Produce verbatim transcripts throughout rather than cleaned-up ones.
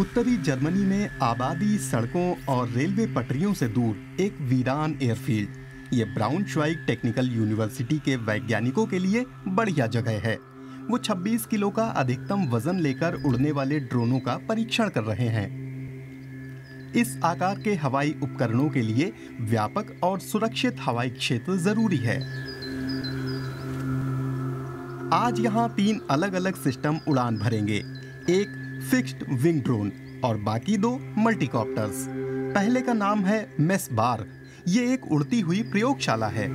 उत्तरी जर्मनी में आबादी, सड़कों और रेलवे पटरियों से दूर एक वीरान एयरफील्ड, ये ब्राउनश्वाइग टेक्निकल यूनिवर्सिटी के वैज्ञानिकों के लिए बढ़िया जगह है। वो छब्बीस किलो का अधिकतम वजन लेकर उड़ने वाले ड्रोनों का परीक्षण कर रहे हैं। इस आकार के हवाई उपकरणों के लिए व्यापक और सुरक्षित हवाई क्षेत्र जरूरी है। आज यहाँ तीन अलग अलग सिस्टम उड़ान भरेंगे, एक फिक्स्ड विंग ड्रोन और बाकी दो मल्टीकॉप्टर्स। पहले का नाम है मेसबार, ये एक उड़ती हुई प्रयोगशाला है।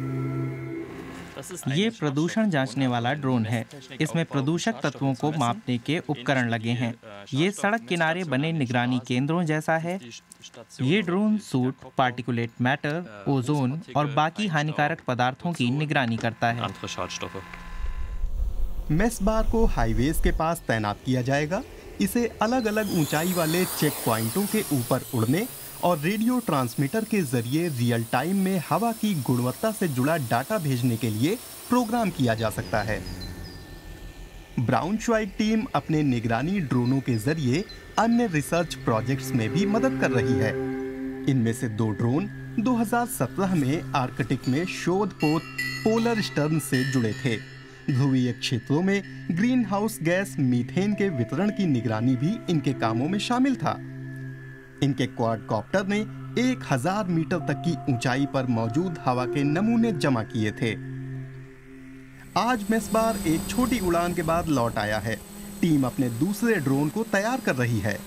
ये प्रदूषण जांचने वाला ड्रोन है, इसमें प्रदूषक तत्वों को मापने के उपकरण लगे हैं। ये सड़क किनारे बने निगरानी केंद्रों जैसा है। ये drone suit, particulate matter, ozone और बाकी हानिकारक पदार्थों की निगरानी करता है। मेसबार को हाईवेज के पास तैनात किया जाएगा। इसे अलग अलग ऊंचाई वाले चेक पॉइंटों के ऊपर उड़ने और रेडियो ट्रांसमीटर के जरिए रियल टाइम में हवा की गुणवत्ता से जुड़ा डाटा भेजने के लिए प्रोग्राम किया जा सकता है। ब्राउनश्वाइग टीम अपने निगरानी ड्रोनों के जरिए अन्य रिसर्च प्रोजेक्ट्स में भी मदद कर रही है। इनमें से दो ड्रोन दो हज़ार सत्रह में आर्कटिक में शोध पोलर स्टर्न से जुड़े थे। ध्रुवीय क्षेत्रों में ग्रीन हाउस गैस मीथेन के वितरण की निगरानी भी इनके कामों में शामिल था। इनके क्वाडकॉप्टर ने एक हज़ार मीटर तक की ऊंचाई पर मौजूद हवा के नमूने जमा किए थे। आज मेसबार एक छोटी उड़ान के बाद लौट आया है। टीम अपने दूसरे ड्रोन को तैयार कर रही है।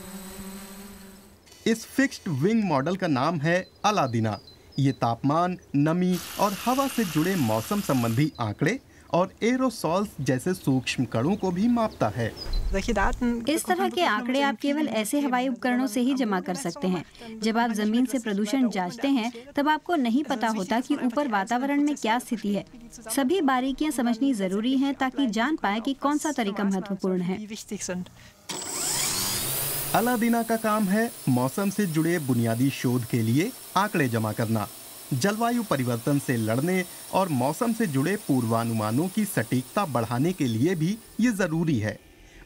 इस फिक्स्ड विंग मॉडल का नाम है अलादीना। ये तापमान, नमी और हवा से जुड़े मौसम संबंधी आंकड़े और एरोसॉल्स जैसे सूक्ष्म कणों को भी मापता है। इस तरह के आंकड़े आप केवल ऐसे हवाई उपकरणों से ही जमा कर सकते हैं। जब आप जमीन से प्रदूषण जांचते हैं तब आपको नहीं पता होता कि ऊपर वातावरण में क्या स्थिति है। सभी बारीकियां समझनी जरूरी हैं ताकि जान पाए कि कौन सा तरीका महत्वपूर्ण है। अलादीना का काम है मौसम से जुड़े बुनियादी शोध के लिए आंकड़े जमा करना, जलवायु परिवर्तन से लड़ने और मौसम से जुड़े पूर्वानुमानों की सटीकता बढ़ाने के लिए भी ये ज़रूरी है।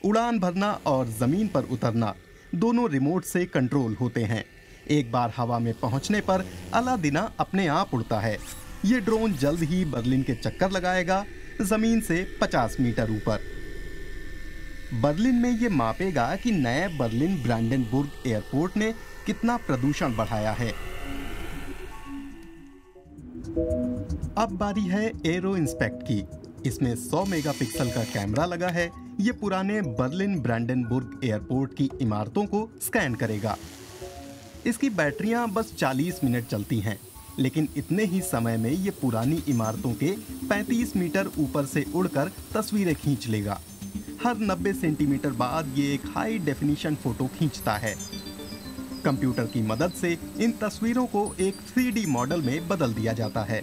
उड़ान भरना और ज़मीन पर उतरना दोनों रिमोट से कंट्रोल होते हैं। एक बार हवा में पहुंचने पर अलादीना अपने आप उड़ता है। ये ड्रोन जल्द ही बर्लिन के चक्कर लगाएगा, ज़मीन से पचास मीटर ऊपर। बर्लिन में ये मापेगा कि नए बर्लिन ब्रांडेनबुर्ग एयरपोर्ट ने कितना प्रदूषण बढ़ाया है। अब बारी है एरो इंस्पेक्ट की। इसमें सौ मेगापिक्सल का कैमरा लगा है। ये पुराने बर्लिन ब्रांडेनबुर्ग एयरपोर्ट की इमारतों को स्कैन करेगा। इसकी बैटरियां बस चालीस मिनट चलती हैं, लेकिन इतने ही समय में ये पुरानी इमारतों के पैंतीस मीटर ऊपर से उड़कर तस्वीरें खींच लेगा। हर नब्बे सेंटीमीटर बाद ये एक हाई डेफिनीशन फोटो खींचता है। कंप्यूटर की मदद से इन तस्वीरों को एक थ्री डी मॉडल में बदल दिया जाता है।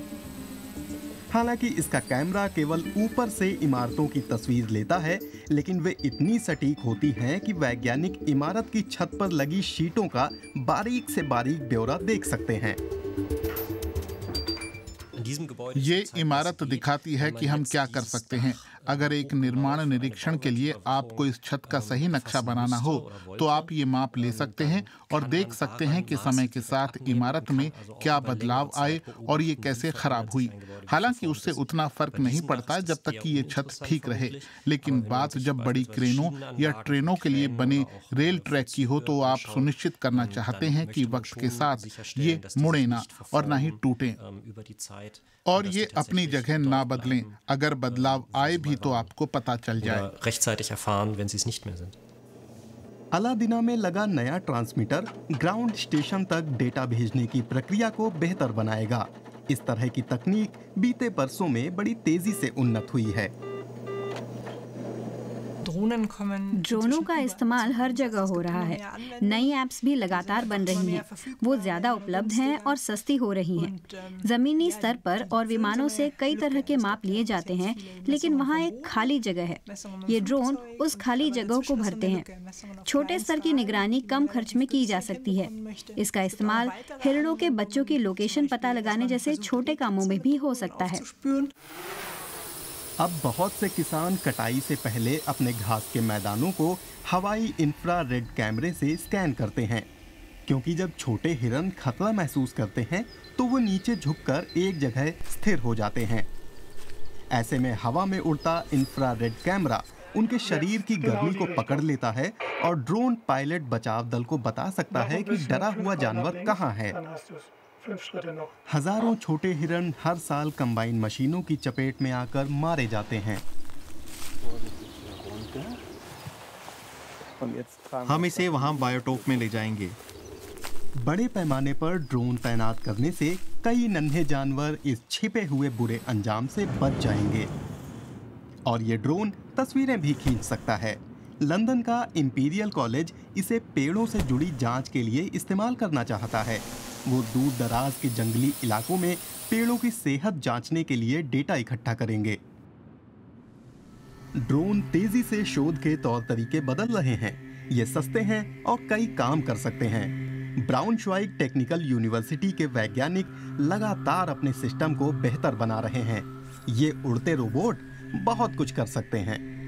हालांकि इसका कैमरा केवल ऊपर से इमारतों की तस्वीर लेता है, लेकिन वे इतनी सटीक होती हैं कि वैज्ञानिक इमारत की छत पर लगी शीटों का बारीक से बारीक ब्यौरा देख सकते हैं। ये इमारत दिखाती है कि हम क्या कर सकते हैं। अगर एक निर्माण निरीक्षण के लिए आपको इस छत का सही नक्शा बनाना हो तो आप ये माप ले सकते हैं और देख सकते हैं कि समय के साथ इमारत में क्या बदलाव आए और ये कैसे खराब हुई। हालांकि उससे उतना फर्क नहीं पड़ता जब तक कि ये छत ठीक रहे, लेकिन बात जब बड़ी क्रेनों या ट्रेनों के लिए बने रेल ट्रैक की हो तो आप सुनिश्चित करना चाहते हैं कि वक्त के साथ ये मुड़े ना और ना ही टूटे और ये अपनी जगह ना बदलें। अगर बदलाव आए भी तो आपको पता चल जाए। अलादीना में लगा नया ट्रांसमीटर ग्राउंड स्टेशन तक डेटा भेजने की प्रक्रिया को बेहतर बनाएगा। इस तरह की तकनीक बीते बरसों में बड़ी तेजी से उन्नत हुई है। ड्रोनों का इस्तेमाल हर जगह हो रहा है। नई ऐप्स भी लगातार बन रही हैं। वो ज्यादा उपलब्ध हैं और सस्ती हो रही हैं। जमीनी स्तर पर और विमानों से कई तरह के माप लिए जाते हैं, लेकिन वहाँ एक खाली जगह है। ये ड्रोन उस खाली जगह को भरते हैं। छोटे स्तर की निगरानी कम खर्च में की जा सकती है। इसका इस्तेमाल हिरणों के बच्चों की लोकेशन पता लगाने जैसे छोटे कामों में भी हो सकता है। अब बहुत से किसान कटाई से पहले अपने घास के मैदानों को हवाई इंफ्रारेड कैमरे से स्कैन करते हैं, क्योंकि जब छोटे हिरन खतरा महसूस करते हैं तो वो नीचे झुककर एक जगह स्थिर हो जाते हैं। ऐसे में हवा में उड़ता इंफ्रारेड कैमरा उनके शरीर की गर्मी को पकड़ लेता है और ड्रोन पायलट बचाव दल को बता सकता है कि डरा हुआ जानवर कहाँ है। हजारों छोटे हिरण हर साल कंबाइन मशीनों की चपेट में आकर मारे जाते हैं। हम इसे वहां बायोटोप में ले जाएंगे। बड़े पैमाने पर ड्रोन तैनात करने से कई नन्हे जानवर इस छिपे हुए बुरे अंजाम से बच जाएंगे और ये ड्रोन तस्वीरें भी खींच सकता है। लंदन का इंपीरियल कॉलेज इसे पेड़ों से जुड़ी जांच के लिए इस्तेमाल करना चाहता है। वो दूर दराज के जंगली इलाकों में पेड़ों की सेहत जांचने के लिए डेटा इकट्ठा करेंगे। ड्रोन तेजी से शोध के तौर तरीके बदल रहे हैं। ये सस्ते हैं और कई काम कर सकते हैं। ब्राउनश्वाइग टेक्निकल यूनिवर्सिटी के वैज्ञानिक लगातार अपने सिस्टम को बेहतर बना रहे हैं। ये उड़ते रोबोट बहुत कुछ कर सकते हैं।